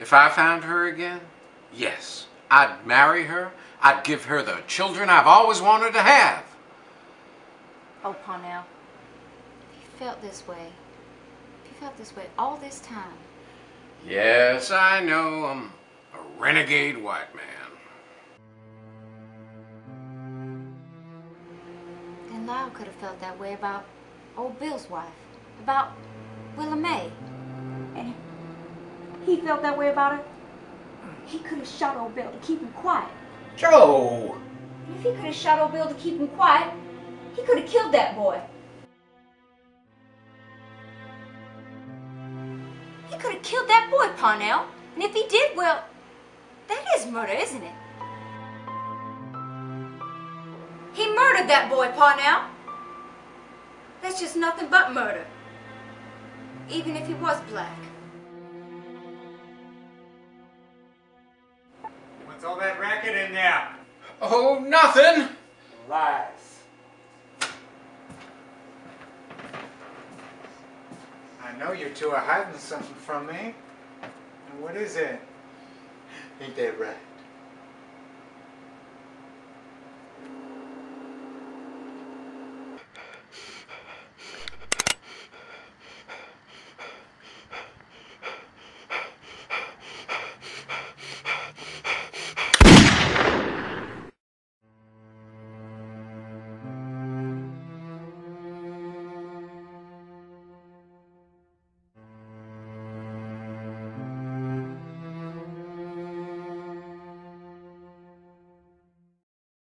If I found her again, yes, I'd marry her. I'd give her the children I've always wanted to have. Oh, Parnell, if you felt this way all this time. Yes, I know, I'm a renegade white man. Then Lyle could have felt that way about old Bill's wife, about Willa Mae. And he felt that way about her. He could have shot old Bill to keep him quiet. Joe! If he could have shot old Bill to keep him quiet, he could have killed that boy. He could have killed that boy, Parnell. And if he did, well, that is murder, isn't it? He murdered that boy, Parnell. That's just nothing but murder. Even if he was black. What's all that racket in there? Oh, nothing. Lies. I know you two are hiding something from me. And what is it? Ain't that right?